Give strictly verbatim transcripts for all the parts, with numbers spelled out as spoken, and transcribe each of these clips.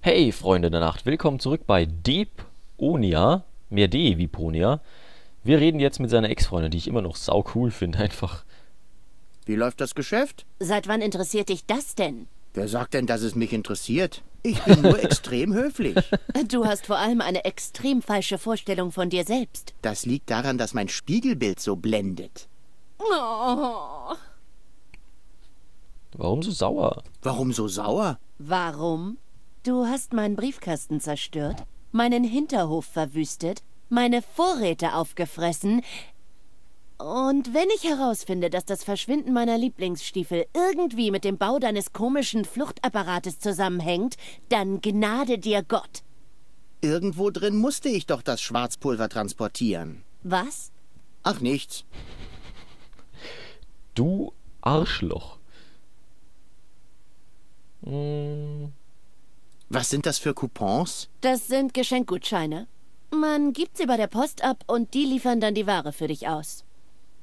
Hey Freunde der Nacht, willkommen zurück bei Deponia, mehr D wie Ponia. Wir reden jetzt mit seiner Ex-Freundin, die ich immer noch sau cool finde, einfach. Wie läuft das Geschäft? Seit wann interessiert dich das denn? Wer sagt denn, dass es mich interessiert? Ich bin nur extrem höflich. Du hast vor allem eine extrem falsche Vorstellung von dir selbst. Das liegt daran, dass mein Spiegelbild so blendet. Oh. Warum so sauer? Warum so sauer? Warum? Du hast meinen Briefkasten zerstört, meinen Hinterhof verwüstet, meine Vorräte aufgefressen. Und wenn ich herausfinde, dass das Verschwinden meiner Lieblingsstiefel irgendwie mit dem Bau deines komischen Fluchtapparates zusammenhängt, dann gnade dir Gott. Irgendwo drin musste ich doch das Schwarzpulver transportieren. Was? Ach, nichts. Du Arschloch. Hm. Was sind das für Coupons? Das sind Geschenkgutscheine. Man gibt sie bei der Post ab und die liefern dann die Ware für dich aus.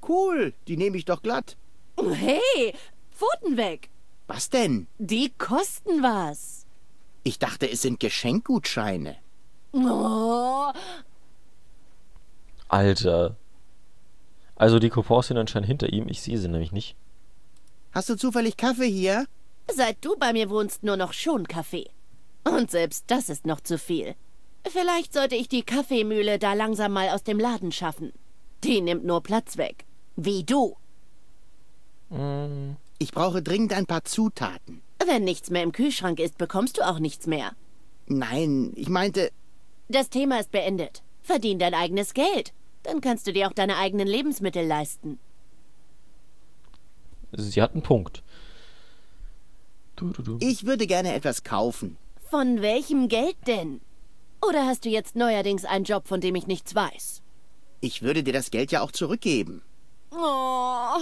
Cool, die nehme ich doch glatt. Hey, Pfoten weg! Was denn? Die kosten was. Ich dachte, es sind Geschenkgutscheine. Oh. Alter. Also die Coupons sind anscheinend hinter ihm, ich sehe sie nämlich nicht. Hast du zufällig Kaffee hier? Seit du bei mir wohnst, nur noch schon Kaffee. Und selbst das ist noch zu viel. Vielleicht sollte ich die Kaffeemühle da langsam mal aus dem Laden schaffen. Die nimmt nur Platz weg. Wie du. Ich brauche dringend ein paar Zutaten. Wenn nichts mehr im Kühlschrank ist, bekommst du auch nichts mehr. Nein, ich meinte... Das Thema ist beendet. Verdien dein eigenes Geld. Dann kannst du dir auch deine eigenen Lebensmittel leisten. Sie hat einen Punkt. Du, du, du. Ich würde gerne etwas kaufen. Von welchem Geld denn? Oder hast du jetzt neuerdings einen Job, von dem ich nichts weiß? Ich würde dir das Geld ja auch zurückgeben. Oh.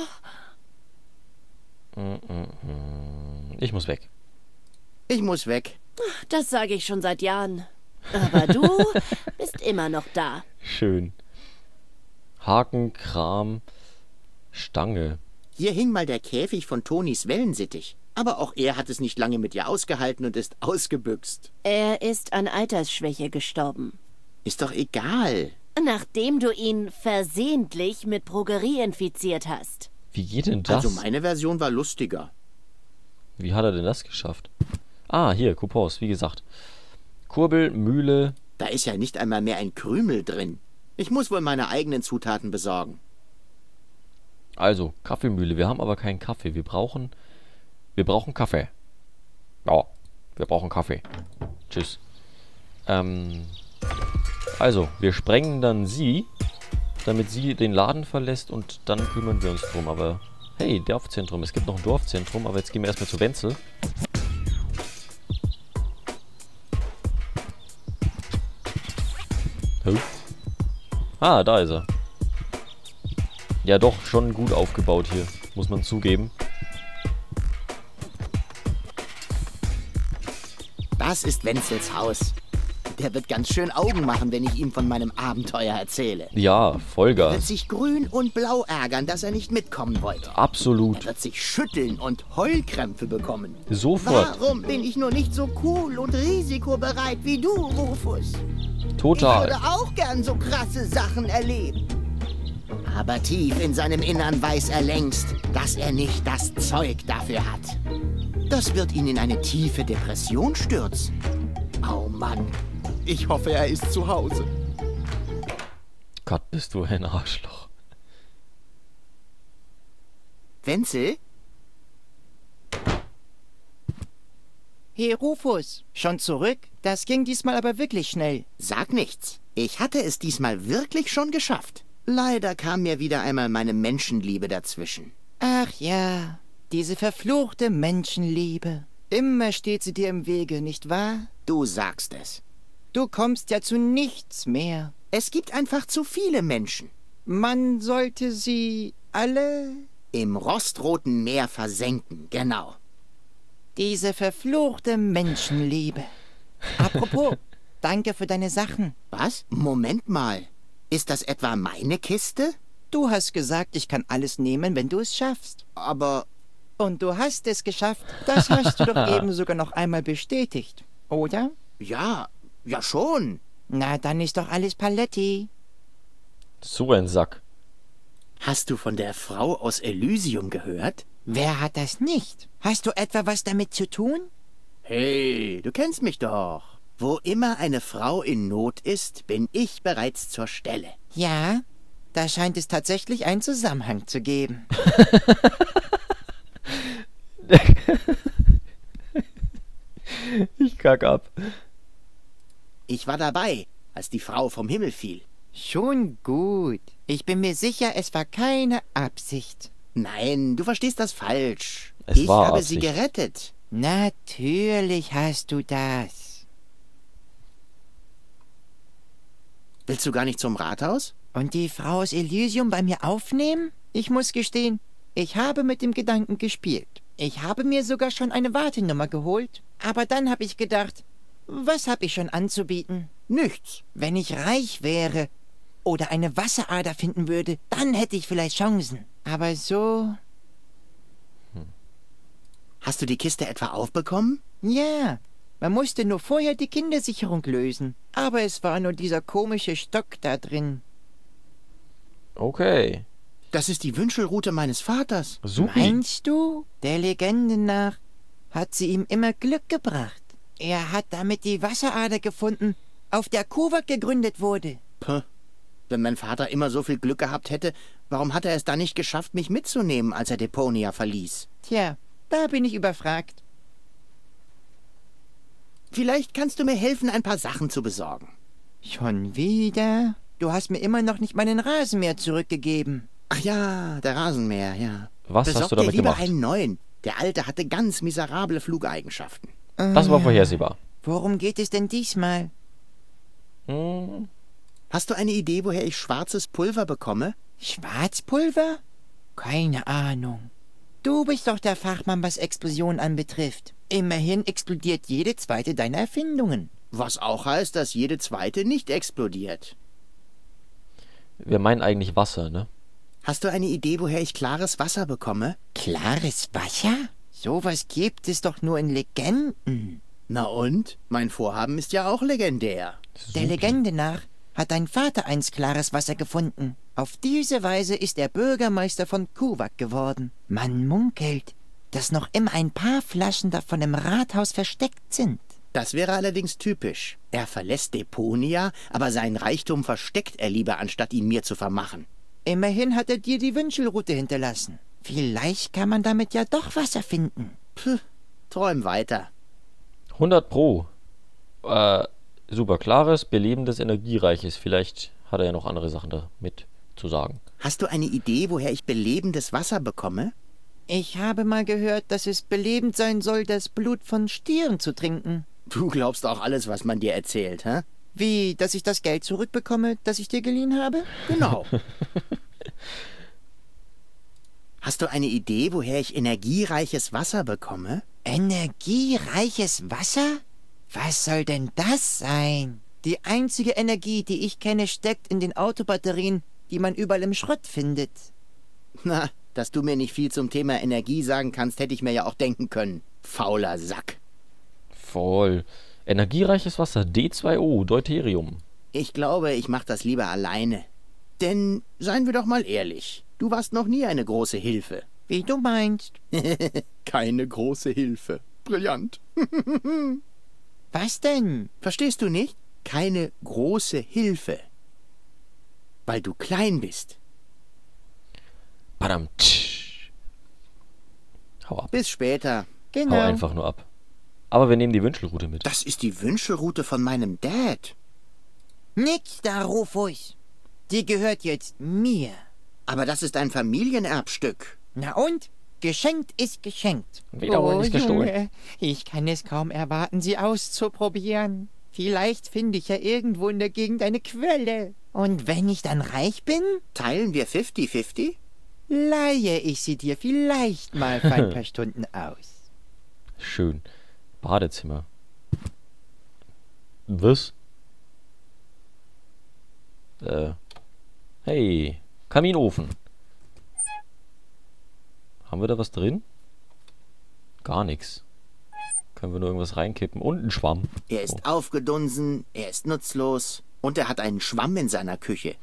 Ich muss weg. Ich muss weg. Das sage ich schon seit Jahren. Aber du bist immer noch da. Schön. Haken, Kram, Stange. Hier hing mal der Käfig von Tonis Wellensittich. Aber auch er hat es nicht lange mit ihr ausgehalten und ist ausgebüxt. Er ist an Altersschwäche gestorben. Ist doch egal. Nachdem du ihn versehentlich mit Progerie infiziert hast. Wie geht denn das? Also meine Version war lustiger. Wie hat er denn das geschafft? Ah, hier, Coupons, wie gesagt. Kurbel, Mühle. Da ist ja nicht einmal mehr ein Krümel drin. Ich muss wohl meine eigenen Zutaten besorgen. Also, Kaffeemühle. Wir haben aber keinen Kaffee. Wir brauchen... Wir brauchen Kaffee. Ja, wir brauchen Kaffee. Tschüss. Ähm, also, wir sprengen dann sie, damit sie den Laden verlässt und dann kümmern wir uns drum. Aber, hey, Dorfzentrum. Es gibt noch ein Dorfzentrum, aber jetzt gehen wir erstmal zu Wenzel. Huh? Ah, da ist er. Ja, doch, schon gut aufgebaut hier, muss man zugeben. Das ist Wenzels Haus. Der wird ganz schön Augen machen, wenn ich ihm von meinem Abenteuer erzähle. Ja, Vollgas. Er wird sich grün und blau ärgern, dass er nicht mitkommen wollte. Absolut. Er wird sich schütteln und Heulkrämpfe bekommen. Sofort. Warum bin ich nur nicht so cool und risikobereit wie du, Rufus? Total. Ich würde auch gern so krasse Sachen erleben. Aber tief in seinem Innern weiß er längst, dass er nicht das Zeug dafür hat. Das wird ihn in eine tiefe Depression stürzen. Oh Mann, ich hoffe, er ist zu Hause. Gott, bist du ein Arschloch. Wenzel? Hey Rufus, schon zurück? Das ging diesmal aber wirklich schnell. Sag nichts. Ich hatte es diesmal wirklich schon geschafft. Leider kam mir wieder einmal meine Menschenliebe dazwischen. Ach ja... Diese verfluchte Menschenliebe. Immer steht sie dir im Wege, nicht wahr? Du sagst es. Du kommst ja zu nichts mehr. Es gibt einfach zu viele Menschen. Man sollte sie alle... Im rostroten Meer versenken, genau. Diese verfluchte Menschenliebe. Apropos, danke für deine Sachen. Was? Moment mal. Ist das etwa meine Kiste? Du hast gesagt, ich kann alles nehmen, wenn du es schaffst. Aber... Und du hast es geschafft. Das hast du doch eben sogar noch einmal bestätigt. oder? Ja, ja schon. Na, dann ist doch alles Paletti. So ein Sack. Hast du von der Frau aus Elysium gehört? Wer hat das nicht? Hast du etwa was damit zu tun? Hey, du kennst mich doch. Wo immer eine Frau in Not ist, bin ich bereits zur Stelle. Ja, da scheint es tatsächlich einen Zusammenhang zu geben. Ich kack ab. Ich war dabei, als die Frau vom Himmel fiel. Schon gut. Ich bin mir sicher, es war keine Absicht. Nein, du verstehst das falsch. Es ich war habe Absicht. Sie gerettet. Natürlich hast du das. Willst du gar nicht zum Rathaus? Und die Frau aus Elysium bei mir aufnehmen? Ich muss gestehen, ich habe mit dem Gedanken gespielt. Ich habe mir sogar schon eine Wartenummer geholt. Aber dann habe ich gedacht, was habe ich schon anzubieten? Nichts. Wenn ich reich wäre oder eine Wasserader finden würde, dann hätte ich vielleicht Chancen. Aber so... Hm. Hast du die Kiste etwa aufbekommen? Ja, man musste nur vorher die Kindersicherung lösen. Aber es war nur dieser komische Stock da drin. Okay. Das ist die Wünschelrute meines Vaters. Super. Meinst du? Der Legende nach hat sie ihm immer Glück gebracht. Er hat damit die Wasserader gefunden, auf der Kuvac gegründet wurde. Puh. Wenn mein Vater immer so viel Glück gehabt hätte, warum hat er es dann nicht geschafft, mich mitzunehmen, als er Deponia verließ? Tja, da bin ich überfragt. Vielleicht kannst du mir helfen, ein paar Sachen zu besorgen. Schon wieder? Du hast mir immer noch nicht meinen Rasenmäher zurückgegeben. Ach ja, der Rasenmäher, ja. Was hast du damit gemacht? Besorg dir lieber einen neuen. Der alte hatte ganz miserable Flugeigenschaften. Das war vorhersehbar. Worum geht es denn diesmal? Hm. Hast du eine Idee, woher ich schwarzes Pulver bekomme? Schwarzpulver? Keine Ahnung. Du bist doch der Fachmann, was Explosionen anbetrifft. Immerhin explodiert jede zweite deiner Erfindungen. Was auch heißt, dass jede zweite nicht explodiert. Wir meinen eigentlich Wasser, ne? Hast du eine Idee, woher ich klares Wasser bekomme? Klares Wasser? Sowas gibt es doch nur in Legenden. Na und? Mein Vorhaben ist ja auch legendär. Super. Der Legende nach hat dein Vater einst klares Wasser gefunden. Auf diese Weise ist er Bürgermeister von Kuvac geworden. Man munkelt, dass noch immer ein paar Flaschen davon im Rathaus versteckt sind. Das wäre allerdings typisch. Er verlässt Deponia, aber seinen Reichtum versteckt er lieber, anstatt ihn mir zu vermachen. Immerhin hat er dir die Wünschelrute hinterlassen. Vielleicht kann man damit ja doch Wasser finden. Puh, träum weiter. hundert Pro. Äh, super klares, belebendes, energiereiches. Vielleicht hat er ja noch andere Sachen damit zu sagen. Hast du eine Idee, woher ich belebendes Wasser bekomme? Ich habe mal gehört, dass es belebend sein soll, das Blut von Stieren zu trinken. Du glaubst auch alles, was man dir erzählt, hä? Wie, dass ich das Geld zurückbekomme, das ich dir geliehen habe? Genau. Hast du eine Idee, woher ich energiereiches Wasser bekomme? Energiereiches Wasser? Was soll denn das sein? Die einzige Energie, die ich kenne, steckt in den Autobatterien, die man überall im Schrott findet. Na, dass du mir nicht viel zum Thema Energie sagen kannst, hätte ich mir ja auch denken können. Fauler Sack. Voll. Energiereiches Wasser, D zwei O, Deuterium. Ich glaube, ich mache das lieber alleine. Denn, seien wir doch mal ehrlich... Du warst noch nie eine große Hilfe. Wie du meinst. Keine große Hilfe. Brillant. Was denn? Verstehst du nicht? Keine große Hilfe. Weil du klein bist. Badam. Tsch. Hau ab. Bis später. Genau. Hau einfach nur ab. Aber wir nehmen die Wünschelrute mit. Das ist die Wünschelrute von meinem Dad. Nix da, Rufus. Die gehört jetzt mir. Aber das ist ein Familienerbstück. Na und? Geschenkt ist geschenkt. Wiederholen ist gestohlen. Ich kann es kaum erwarten, sie auszuprobieren. Vielleicht finde ich ja irgendwo in der Gegend eine Quelle. Und wenn ich dann reich bin? Teilen wir fifty fifty? Leihe ich sie dir vielleicht mal für ein paar Stunden aus. Schön. Badezimmer. Was? Äh. Hey. Kaminofen. Haben wir da was drin? Gar nichts. Können wir nur irgendwas reinkippen. Und einen Schwamm. Er ist oh. aufgedunsen, er ist nutzlos und er hat einen Schwamm in seiner Küche.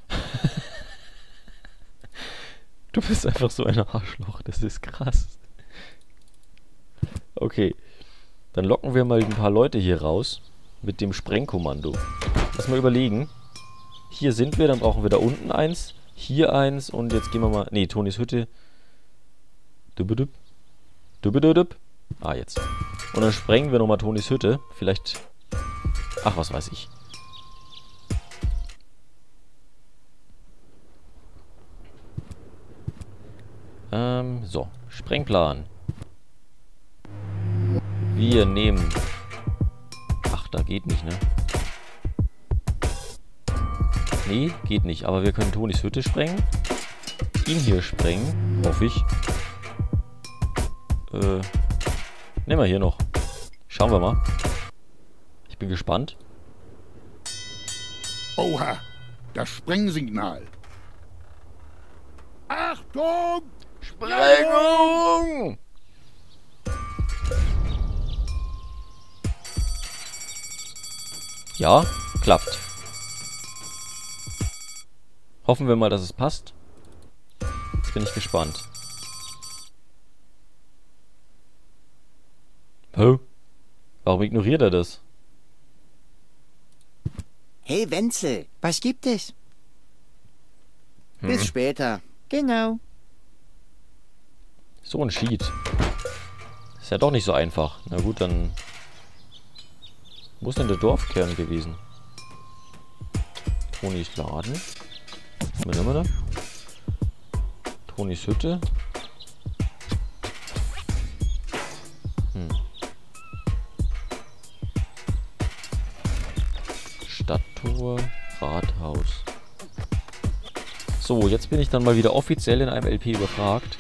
Du bist einfach so ein Arschloch, das ist krass. Okay, dann locken wir mal ein paar Leute hier raus mit dem Sprengkommando. Lass mal überlegen. Hier sind wir, dann brauchen wir da unten eins, hier eins und jetzt gehen wir mal... Ne, Tonis Hütte. Dubbedup. Dubbedup. Ah, jetzt. Und dann sprengen wir nochmal Tonis Hütte. Vielleicht... Ach, was weiß ich. Ähm, so. Sprengplan. Wir nehmen... Ach, da geht nicht, ne? Nee, geht nicht. Aber wir können Tonis Hütte sprengen. Ihn hier sprengen, hoffe ich. Äh, nehmen wir hier noch. Schauen wir mal. Ich bin gespannt. Oha, das Sprengsignal. Achtung! Sprengung! Ja, klappt. Hoffen wir mal, dass es passt. Jetzt bin ich gespannt. Hä? Warum ignoriert er das? Hey Wenzel, was gibt es? Hm. Bis später. Genau. So ein Cheat. Ist ja doch nicht so einfach. Na gut, dann... Wo ist denn der Dorfkern gewesen? Tonis Laden. Tonis Hütte. Hm. Stadttor, Rathaus. So, jetzt bin ich dann mal wieder offiziell in einem L P überfragt.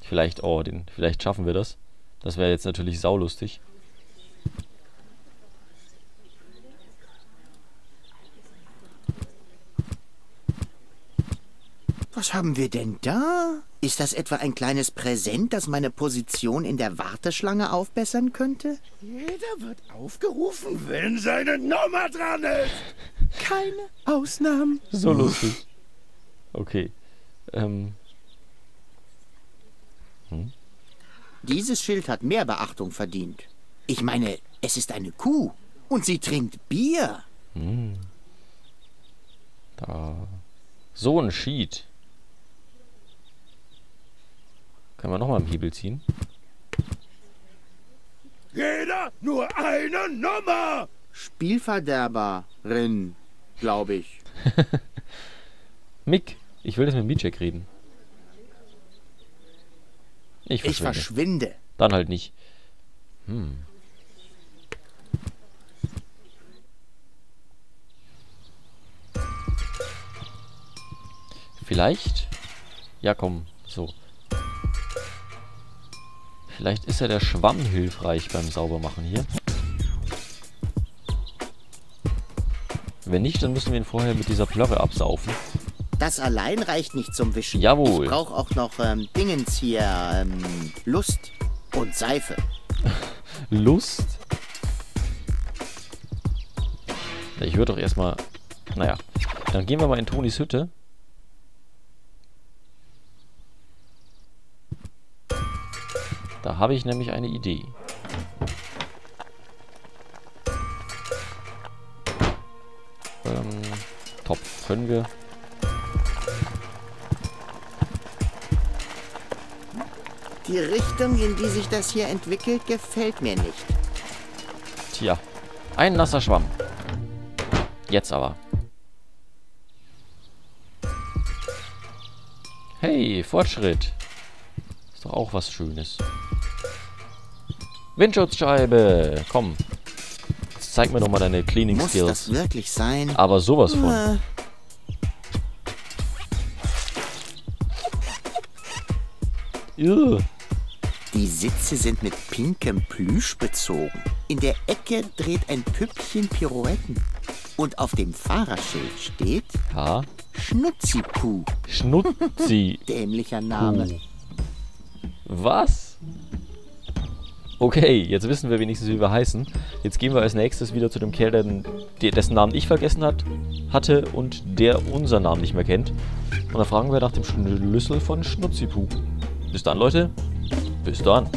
Vielleicht, oh, den, vielleicht schaffen wir das. Das wäre jetzt natürlich saulustig. Was haben wir denn da? Ist das etwa ein kleines Präsent, das meine Position in der Warteschlange aufbessern könnte? Jeder wird aufgerufen, wenn seine Nummer dran ist. Keine Ausnahmen. So lustig. Okay. Ähm. Hm? Dieses Schild hat mehr Beachtung verdient. Ich meine, es ist eine Kuh und sie trinkt Bier. Hm. Da. So ein Sheet. Können wir nochmal am Hebel ziehen? Jeder nur eine Nummer! Spielverderberin, glaube ich. Mick, ich will jetzt mit Mietcheck reden. Ich verschwinde. ich verschwinde. Dann halt nicht. Hm. Vielleicht? Ja, komm, so. Vielleicht ist ja der Schwamm hilfreich beim Saubermachen hier. Wenn nicht, dann müssen wir ihn vorher mit dieser Plörre absaufen. Das allein reicht nicht zum Wischen. Jawohl. Ich brauche auch noch ähm, Dingens hier. Ähm, Lust und Seife. Lust? Ich würde doch erstmal... Naja, dann gehen wir mal in Tonis Hütte. Da habe ich nämlich eine Idee. Ähm, top. Können wir... Die Richtung, in die sich das hier entwickelt, gefällt mir nicht. Tja. Ein nasser Schwamm. Jetzt aber. Hey, Fortschritt. Ist doch auch was Schönes. Windschutzscheibe! Komm. Jetzt zeig mir doch mal deine Cleaning Skills. Muss das wirklich sein? Aber sowas von. Äh. Die Sitze sind mit pinkem Plüsch bezogen. In der Ecke dreht ein Püppchen Pirouetten. Und auf dem Fahrerschild steht... Ja? Schnutzipu. Schnutzi. Dämlicher Name. Puh. Was? Okay, jetzt wissen wir wenigstens, wie wir heißen. Jetzt gehen wir als nächstes wieder zu dem Kerl, der, dessen Namen ich vergessen hat, hatte und der unseren Namen nicht mehr kennt. Und dann fragen wir nach dem Schlüssel von Schnutzipu. Bis dann, Leute. Bis dann.